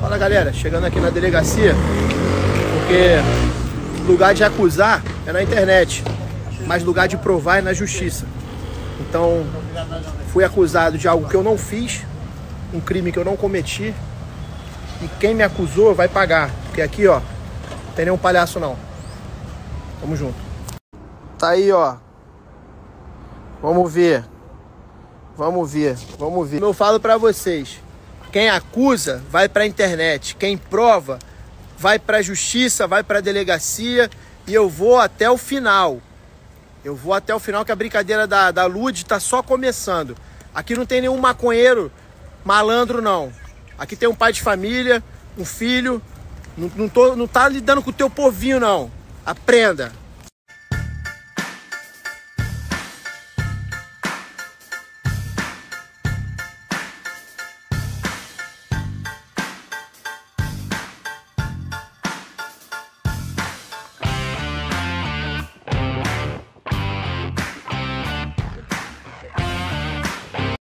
Fala galera, chegando aqui na delegacia, porque lugar de acusar é na internet, mas lugar de provar é na justiça. Então, fui acusado de algo que eu não fiz, um crime que eu não cometi, e quem me acusou vai pagar, porque aqui, ó, não tem nenhum palhaço não. Tamo junto. Tá aí, ó. Vamos ver. Vamos ver. Como eu falo pra vocês, quem acusa vai pra internet, quem prova vai pra justiça, vai pra delegacia, e eu vou até o final. Eu vou até o final, que a brincadeira da Lud tá só começando. Aqui não tem nenhum maconheiro malandro, não. Aqui tem um pai de família, um filho. Não tá lidando com o teu povinho, não. Aprenda.